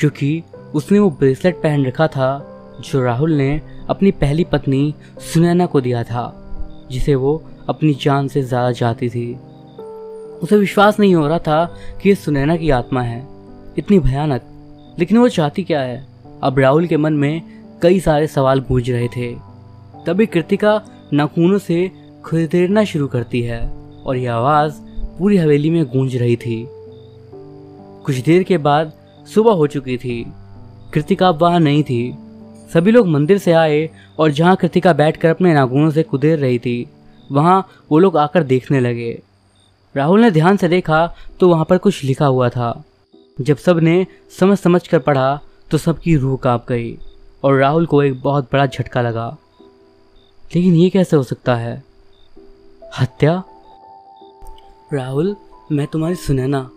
क्योंकि उसने वो ब्रेसलेट पहन रखा था जो राहुल ने अपनी पहली पत्नी सुनैना को दिया था, जिसे वो अपनी जान से ज़्यादा चाहती थी। उसे विश्वास नहीं हो रहा था कि ये सुनैना की आत्मा है, इतनी भयानक, लेकिन वो चाहती क्या है? अब राहुल के मन में कई सारे सवाल गूंज रहे थे। तभी कृतिका नाखूनों से खुरदुरना शुरू करती है और यह आवाज़ पूरी हवेली में गूंज रही थी। कुछ देर के बाद सुबह हो चुकी थी। कृतिका अब वहाँ नहीं थी। सभी लोग मंदिर से आए और जहाँ कृतिका बैठकर अपने नाखूनों से कुदेर रही थी, वहाँ वो लोग आकर देखने लगे। राहुल ने ध्यान से देखा तो वहाँ पर कुछ लिखा हुआ था। जब सब ने समझ समझ कर पढ़ा तो सबकी रूह कांप गई और राहुल को एक बहुत बड़ा झटका लगा। लेकिन ये कैसे हो सकता है? हत्या? राहुल, मैं तुम्हारी सुनैना,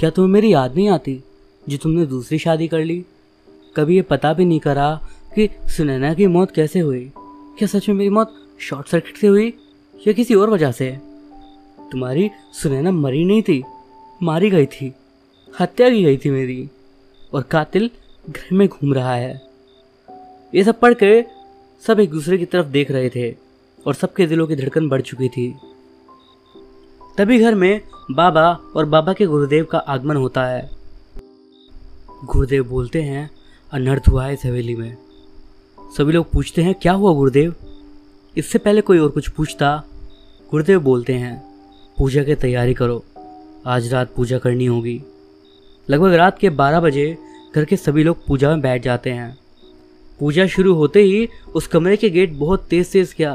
क्या तुम्हें मेरी याद नहीं आती जो तुमने दूसरी शादी कर ली? कभी ये पता भी नहीं करा कि सुनैना की मौत कैसे हुई। क्या सच में मेरी मौत शॉर्ट सर्किट से हुई या किसी और वजह से? तुम्हारी सुनैना मरी नहीं थी, मारी गई थी, हत्या की गई थी मेरी, और कातिल घर में घूम रहा है। ये सब पढ़ के सब एक दूसरे की तरफ देख रहे थे और सबके दिलों की धड़कन बढ़ चुकी थी। तभी घर में बाबा और बाबा के गुरुदेव का आगमन होता है। गुरुदेव बोलते हैं, अनर्थ हुआ है इस हवेली में। सभी लोग पूछते हैं, क्या हुआ गुरुदेव? इससे पहले कोई और कुछ पूछता, गुरुदेव बोलते हैं, पूजा की तैयारी करो, आज रात पूजा करनी होगी। लगभग रात के 12 बजे घर के सभी लोग पूजा में बैठ जाते हैं। पूजा शुरू होते ही उस कमरे के गेट बहुत तेज़ तेज़ किया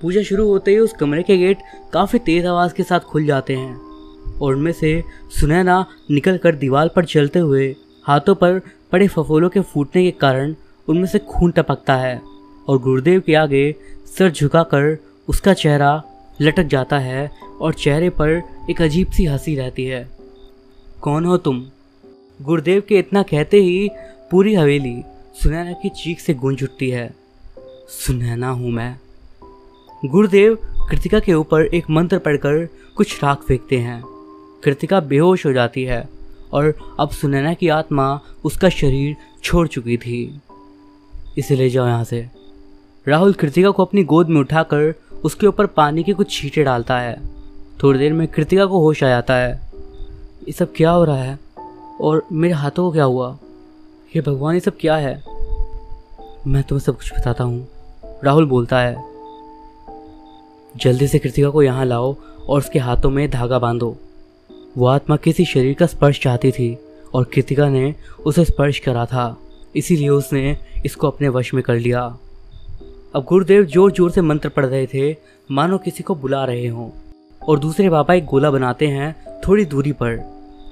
पूजा शुरू होते ही उस कमरे के गेट काफ़ी तेज़ आवाज़ के साथ खुल जाते हैं और उनमें से सुनैना निकल कर दीवार पर चलते हुए हाथों पर पड़े फफोलों के फूटने के कारण उनमें से खून टपकता है और गुरुदेव के आगे सर झुकाकर उसका चेहरा लटक जाता है और चेहरे पर एक अजीब सी हंसी रहती है। कौन हो तुम? गुरुदेव के इतना कहते ही पूरी हवेली सुनैना की चीख से गूंज उठती है। सुनैना हूँ मैं। गुरुदेव कृतिका के ऊपर एक मंत्र पढ़कर कुछ राख फेंकते हैं। कृतिका बेहोश हो जाती है और अब सुनैना की आत्मा उसका शरीर छोड़ चुकी थी। इसे ले जाओ यहाँ से। राहुल कृतिका को अपनी गोद में उठाकर उसके ऊपर पानी के कुछ छींटे डालता है। थोड़ी देर में कृतिका को होश आ जाता है। ये सब क्या हो रहा है और मेरे हाथों को क्या हुआ? हे भगवान, ये सब क्या है? मैं तुम्हें सब कुछ बताता हूँ, राहुल बोलता है। जल्दी से कृतिका को यहाँ लाओ और उसके हाथों में धागा बांधो। वो आत्मा किसी शरीर का स्पर्श चाहती थी और कृतिका ने उसे स्पर्श करा था, इसीलिए उसने इसको अपने वश में कर लिया। अब गुरुदेव जोर जोर से मंत्र पढ़ रहे थे, मानो किसी को बुला रहे हों, और दूसरे बाबा एक गोला बनाते हैं थोड़ी दूरी पर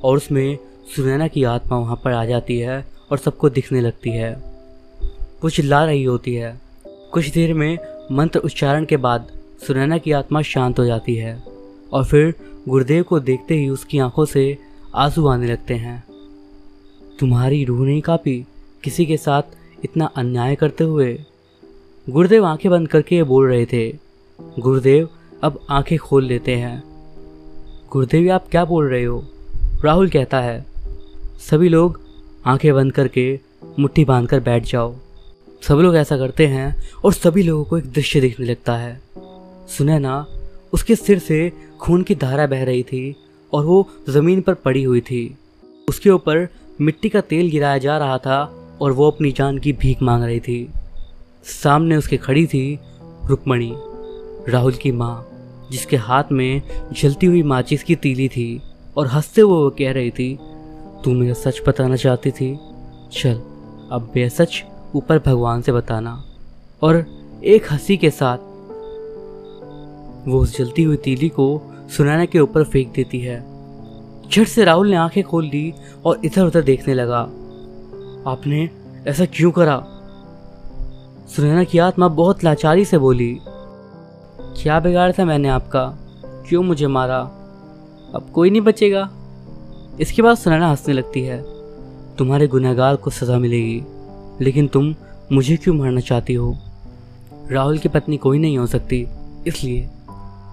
और उसमें सुनैना की आत्मा वहाँ पर आ जाती है और सबको दिखने लगती है। वो चिल्ला रही होती है। कुछ देर में मंत्र उच्चारण के बाद सुनैना की आत्मा शांत हो जाती है और फिर गुरुदेव को देखते ही उसकी आंखों से आंसू आने लगते हैं। तुम्हारी रूह नहीं कांपी किसी के साथ इतना अन्याय करते हुए? गुरुदेव आंखें बंद करके ये बोल रहे थे। गुरुदेव अब आंखें खोल लेते हैं। गुरुदेव, आप क्या बोल रहे हो? राहुल कहता है। सभी लोग आंखें बंद करके मुट्ठी बांधकर बैठ जाओ। सब लोग ऐसा करते हैं और सभी लोगों को एक दृश्य दिखने लगता है। सुनैना, उसके सिर से खून की धारा बह रही थी और वो ज़मीन पर पड़ी हुई थी। उसके ऊपर मिट्टी का तेल गिराया जा रहा था और वो अपनी जान की भीख मांग रही थी। सामने उसके खड़ी थी रुक्मणी, राहुल की माँ, जिसके हाथ में जलती हुई माचिस की तीली थी और हंसते हुए वो कह रही थी, तू मेरा सच बताना चाहती थी, चल अब ये सच ऊपर भगवान से बताना। और एक हंसी के साथ वो उस जलती हुई तीली को सुनैना के ऊपर फेंक देती है। झट से राहुल ने आंखें खोल ली और इधर उधर देखने लगा। आपने ऐसा क्यों करा? सुनैना की आत्मा बहुत लाचारी से बोली। क्या बिगाड़ा था मैंने आपका? क्यों मुझे मारा? अब कोई नहीं बचेगा। इसके बाद सुनैना हंसने लगती है। तुम्हारे गुनहगार को सज़ा मिलेगी, लेकिन तुम मुझे क्यों मारना चाहती हो? राहुल की पत्नी कोई नहीं हो सकती, इसलिए।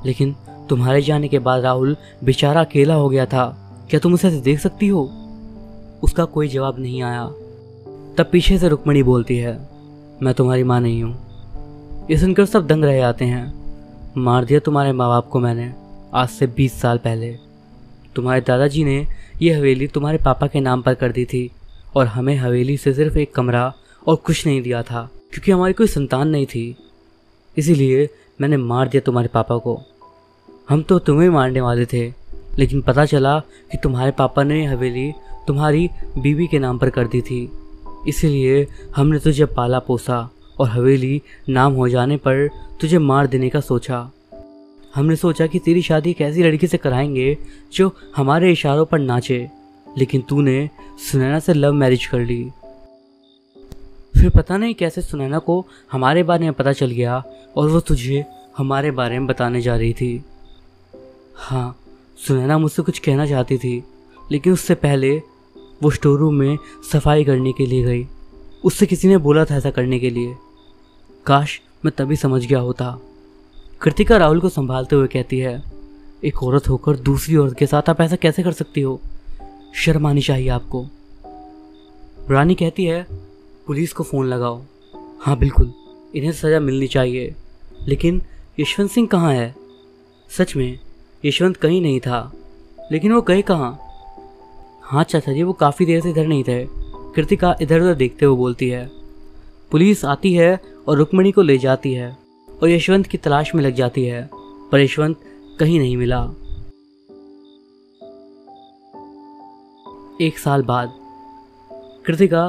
लेकिन तुम्हारे जाने के बाद राहुल बेचारा अकेला हो गया था, क्या तुम उसे देख सकती हो? उसका कोई जवाब नहीं आया। तब पीछे से रुक्मणी बोलती है, मैं तुम्हारी माँ नहीं हूँ। ये सुनकर सब दंग रह जाते हैं। मार दिया तुम्हारे माँ बाप को मैंने आज से 20 साल पहले। तुम्हारे दादाजी ने ये हवेली तुम्हारे पापा के नाम पर कर दी थी और हमें हवेली से सिर्फ एक कमरा और कुछ नहीं दिया था, क्योंकि हमारी कोई संतान नहीं थी। इसीलिए मैंने मार दिया तुम्हारे पापा को। हम तो तुम्हें मारने वाले थे, लेकिन पता चला कि तुम्हारे पापा ने हवेली तुम्हारी बीवी के नाम पर कर दी थी, इसीलिए हमने तुझे पाला पोसा और हवेली नाम हो जाने पर तुझे मार देने का सोचा। हमने सोचा कि तेरी शादी एक ऐसी लड़की से कराएंगे जो हमारे इशारों पर नाचे, लेकिन तूने सुनैना से लव मैरिज कर ली। फिर पता नहीं कैसे सुनैना को हमारे बारे में पता चल गया और वो तुझे हमारे बारे में बताने जा रही थी। हाँ, सुनैना मुझसे कुछ कहना चाहती थी, लेकिन उससे पहले वो स्टोर रूम में सफाई करने के लिए गई। उससे किसी ने बोला था ऐसा करने के लिए। काश मैं तभी समझ गया होता। कृतिका राहुल को संभालते हुए कहती है, एक औरत होकर दूसरी औरत के साथ आप ऐसा कैसे कर सकती हो? शर्म आनी चाहिए आपको। रानी कहती है, पुलिस को फ़ोन लगाओ। हाँ बिल्कुल, इन्हें सज़ा मिलनी चाहिए। लेकिन यशवंत सिंह कहाँ है? सच में यशवंत कहीं नहीं था, लेकिन वो गए कहाँ? हाँ चाचा जी, वो काफ़ी देर से इधर नहीं थे। कृतिका इधर उधर देखते हुए बोलती है। पुलिस आती है और रुक्मणी को ले जाती है और यशवंत की तलाश में लग जाती है, पर यशवंत कहीं नहीं मिला। एक साल बाद कृतिका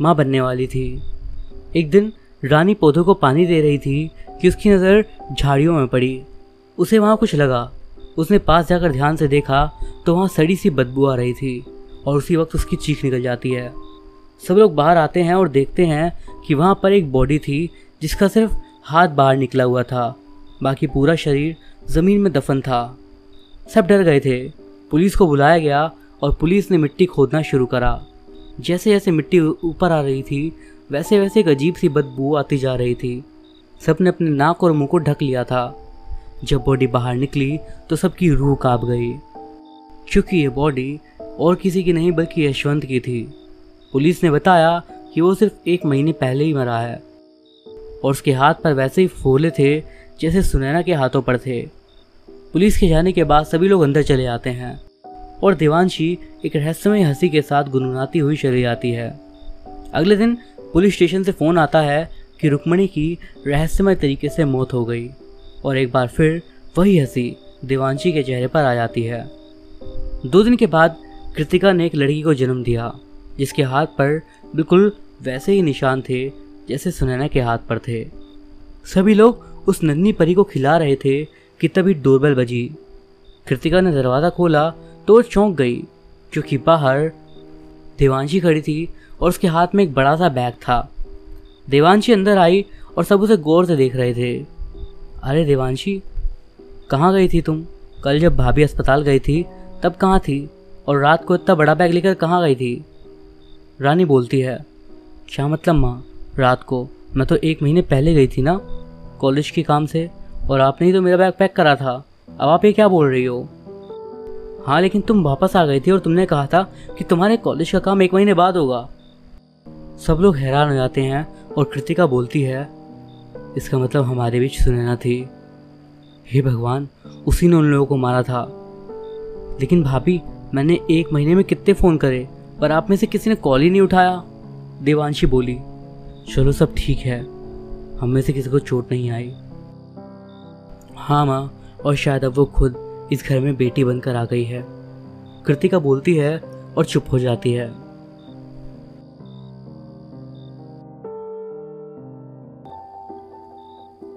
माँ बनने वाली थी। एक दिन रानी पौधों को पानी दे रही थी कि उसकी नज़र झाड़ियों में पड़ी। उसे वहाँ कुछ लगा। उसने पास जाकर ध्यान से देखा तो वहाँ सड़ी सी बदबू आ रही थी और उसी वक्त उसकी चीख निकल जाती है। सब लोग बाहर आते हैं और देखते हैं कि वहाँ पर एक बॉडी थी जिसका सिर्फ हाथ बाहर निकला हुआ था, बाकी पूरा शरीर ज़मीन में दफन था। सब डर गए थे। पुलिस को बुलाया गया और पुलिस ने मिट्टी खोदना शुरू करा। जैसे जैसे मिट्टी ऊपर आ रही थी वैसे वैसे एक अजीब सी बदबू आती जा रही थी। सब ने अपने नाक और मुंह को ढक लिया था। जब बॉडी बाहर निकली तो सबकी रूह कांप गई, क्योंकि ये बॉडी और किसी की नहीं बल्कि यशवंत की थी। पुलिस ने बताया कि वो सिर्फ एक महीने पहले ही मरा है और उसके हाथ पर वैसे ही फोले थे जैसे सुनैना के हाथों पर थे। पुलिस के जाने के बाद सभी लोग अंदर चले आते हैं और देवांशी एक रहस्यमय हंसी के साथ गुनगुनाती हुई चली जाती है। अगले दिन पुलिस स्टेशन से फ़ोन आता है कि रुक्मणी की रहस्यमय तरीके से मौत हो गई और एक बार फिर वही हंसी देवांशी के चेहरे पर आ जाती है। 2 दिन के बाद कृतिका ने एक लड़की को जन्म दिया जिसके हाथ पर बिल्कुल वैसे ही निशान थे जैसे सुनैना के हाथ पर थे। सभी लोग उस नन्ही परी को खिला रहे थे कि तभी डोरबेल बजी। कृतिका ने दरवाज़ा खोला तो चौंक गई क्योंकि बाहर देवांशी खड़ी थी और उसके हाथ में एक बड़ा सा बैग था। देवांशी अंदर आई और सब उसे गौर से देख रहे थे। अरे देवांशी, कहाँ गई थी तुम? कल जब भाभी अस्पताल गई थी तब कहाँ थी और रात को इतना बड़ा बैग लेकर कहाँ गई थी? रानी बोलती है, क्या मतलब माँ? रात को मैं तो 1 महीने पहले गई थी ना कॉलेज के काम से, और आपने ही तो मेरा बैग पैक करा था। अब आप ये क्या बोल रही हो? हाँ, लेकिन तुम वापस आ गई थी और तुमने कहा था कि तुम्हारे कॉलेज का काम 1 महीने बाद होगा। सब लोग हैरान हो जाते हैं और कृतिका बोलती है, इसका मतलब हमारे बीच सुनैना थी। हे भगवान, उसी ने उन लोगों को मारा था। लेकिन भाभी, मैंने 1 महीने में कितने फ़ोन करे पर आप में से किसी ने कॉल ही नहीं उठाया। देवांशी बोली, चलो सब ठीक है, हम में से किसी को चोट नहीं आई। हाँ माँ, और शायद अब वो खुद इस घर में बेटी बनकर आ गई है। कृतिका बोलती है और चुप हो जाती है।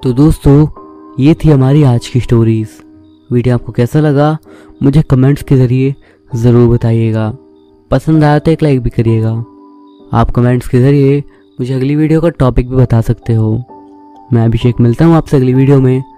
तो दोस्तों, ये थी हमारी आज की स्टोरीज। वीडियो आपको कैसा लगा मुझे कमेंट्स के ज़रिए ज़रूर बताइएगा। पसंद आया तो एक लाइक भी करिएगा। आप कमेंट्स के ज़रिए मुझे अगली वीडियो का टॉपिक भी बता सकते हो। मैं अभिषेक, मिलता हूँ आपसे अगली वीडियो में।